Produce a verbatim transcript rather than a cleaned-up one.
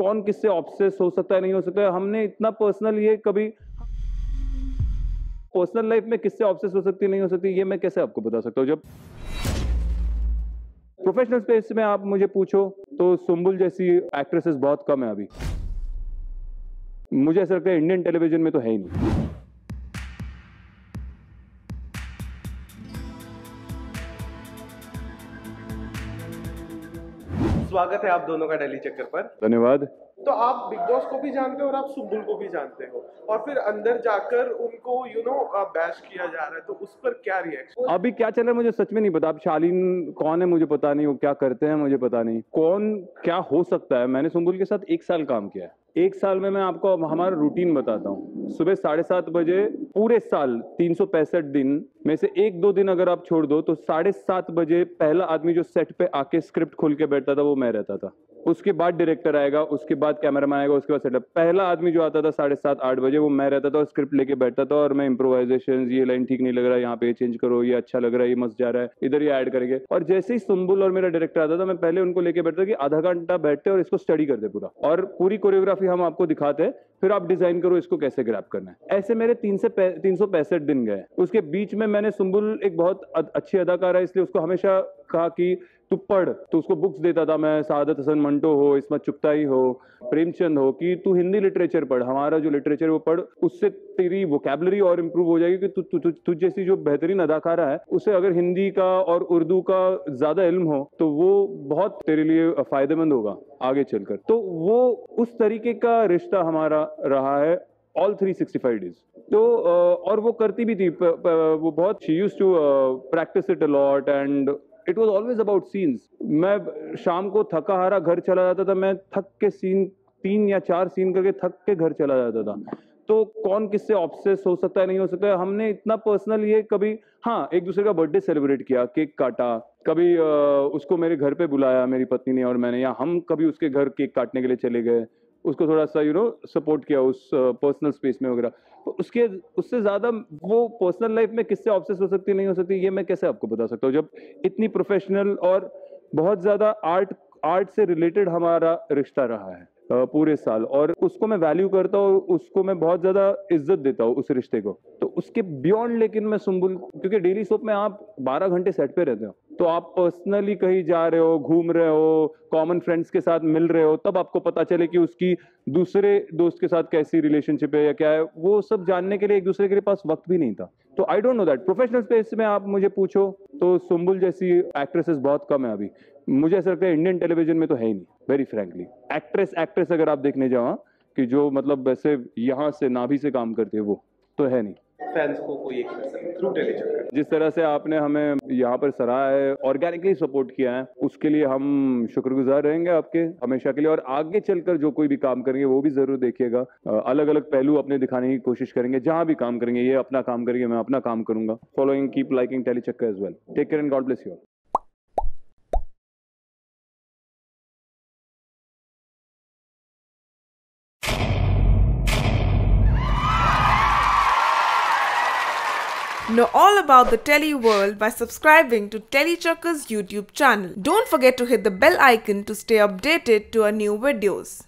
कौन किससे ऑब्सेस हो सकता है, नहीं हो सकता है, हमने इतना पर्सनल ये कभी पर्सनल लाइफ में किससे ऑब्सेस हो सकती नहीं हो सकती ये मैं कैसे आपको बता सकता हूँ। जब प्रोफेशनल स्पेस में आप मुझे पूछो तो सुंबुल जैसी एक्ट्रेसेस बहुत कम है अभी, मुझे ऐसा लगता है इंडियन टेलीविजन में तो है ही नहीं। स्वागत है आप दोनों का टेली चक्कर पर। धन्यवाद। तो आप बिग बॉस को भी जानते हो और आप सुंबुल को भी जानते हो और फिर अंदर जाकर उनको यू नो बैश किया जा रहा है, तो उस पर क्या रिएक्शन? अभी क्या चल रहा है मुझे सच में नहीं पता। अब शालीन कौन है मुझे पता नहीं, वो क्या करते हैं मुझे पता नहीं, कौन क्या हो सकता है। मैंने सुंबुल के साथ एक साल काम किया है, एक साल में मैं आपको हमारा रूटीन बताता हूँ। सुबह साढ़े सात बजे पूरे साल तीन सौ पैंसठ दिन में से एक दो दिन अगर आप छोड़ दो तो साढ़े सात बजे पहला आदमी जो सेट पे आके स्क्रिप्ट खोल के बैठता था वो मैं रहता था। उसके बाद डायरेक्टर आएगा, उसके बाद कैमरामैन आएगा, उसके बाद सेटअप। पहला आदमी जो आता था साढ़े सात आठ बजे वो मैं रहता था और स्क्रिप्ट लेके बैठता था और मैं इम्प्रोवाइजेशन, ये लाइन ठीक नहीं लग रहा है, यहाँ पे चेंज करो, ये अच्छा लग रहा है, ये मस्त जा रहा है, इधर ये ऐड करेंगे। और जैसे ही सुंबुल और मेरा डायरेक्टर आता था मैं पहले उनको लेके बैठता कि आधा घंटा बैठते और इसको स्टडी करते पूरा, और पूरी कोरियोग्राफी हम आपको दिखाते हैं, फिर आप डिजाइन करो इसको कैसे ग्रैब करना है। ऐसे मेरे तीन से तीन सौ पैंसठ दिन गए। उसके बीच में मैंने सुंबुल एक बहुत अच्छी अदाकार है इसलिए उसको हमेशा कहा कि तू पढ़, तो उसको बुक्स देता था मैं, सादत हसन मंटो हो, इसमत चुगताई हो, प्रेमचंद हो, कि तू हिंदी लिटरेचर पढ़, हमारा जो लिटरेचर वो पढ़, उससे तेरी वोकेबलरी और इम्प्रूव हो जाएगी। कि तु, तु, तु, तुझ जैसी जो बेहतरीन अदाकारा है उसे अगर हिंदी का और उर्दू का ज्यादा इल्म हो तो वो बहुत तेरे लिए फायदेमंद होगा आगे चलकर। तो वो उस तरीके का रिश्ता हमारा रहा है all three sixty five days. तो और वो करती भी थी प, प, वो बहुत, she used to practise it a lot and it was always about scenes. मैं शाम को थका हारा घर चला जाता था, मैं थक के सीन तीन या चार सीन करके थक के घर चला जाता था। तो कौन किससे ऑब्सेस हो सकता है, नहीं हो सकता है, हमने इतना पर्सनल ये कभी, हाँ एक दूसरे का बर्थडे सेलिब्रेट किया, केक काटा, कभी आ, उसको मेरे घर पे बुलाया मेरी पत्नी ने और मैंने, या हम कभी उसके घर केक काटने के लिए चले गए, उसको थोड़ा सा यू नो सपोर्ट किया उस पर्सनल स्पेस में वगैरह। उसके उससे ज़्यादा वो पर्सनल लाइफ में किससे ऑब्सेस हो सकती नहीं हो सकती ये मैं कैसे आपको बता सकता हूँ, जब इतनी प्रोफेशनल और बहुत ज़्यादा आर्ट आर्ट से रिलेटेड हमारा रिश्ता रहा है पूरे साल। और उसको मैं वैल्यू करता हूँ, उसको मैं बहुत ज़्यादा इज्जत देता हूँ उस रिश्ते को। तो उसके बियॉन्ड लेकिन मैं सुंबुल, क्योंकि डेली सोप में आप बारह घंटे सेट पे रहते हो तो आप पर्सनली कहीं जा रहे हो, घूम रहे हो, कॉमन फ्रेंड्स के साथ मिल रहे हो, तब आपको पता चले कि उसकी दूसरे दोस्त के साथ कैसी रिलेशनशिप है या क्या है, वो सब जानने के लिए एक दूसरे के पास वक्त भी नहीं था। तो I don't know that. Professional space में आप मुझे पूछो तो सुंबुल जैसी एक्ट्रेसेस बहुत कम है अभी, मुझे ऐसा लगता है इंडियन टेलीविजन में तो है ही नहीं वेरी फ्रैंकली। एक्ट्रेस एक्ट्रेस अगर आप देखने जाओ कि जो मतलब वैसे यहाँ से नाभि से काम करती है वो तो है नहीं। फैंस को कोई एक जिस तरह से आपने हमें यहाँ पर सराहा है, ऑर्गेनिकली सपोर्ट किया है, उसके लिए हम शुक्रगुजार रहेंगे आपके हमेशा के लिए। और आगे चलकर जो कोई भी काम करेंगे वो भी जरूर देखिएगा, अलग अलग पहलू अपने दिखाने की कोशिश करेंगे जहाँ भी काम करेंगे, ये अपना काम करेंगे, मैं अपना काम करूंगा। Following, keep liking TellyChakkar as well. Take care and God bless you. Know all about the telly world by subscribing to TellyChakkar's YouTube channel. Don't forget to hit the bell icon to stay updated to our new videos.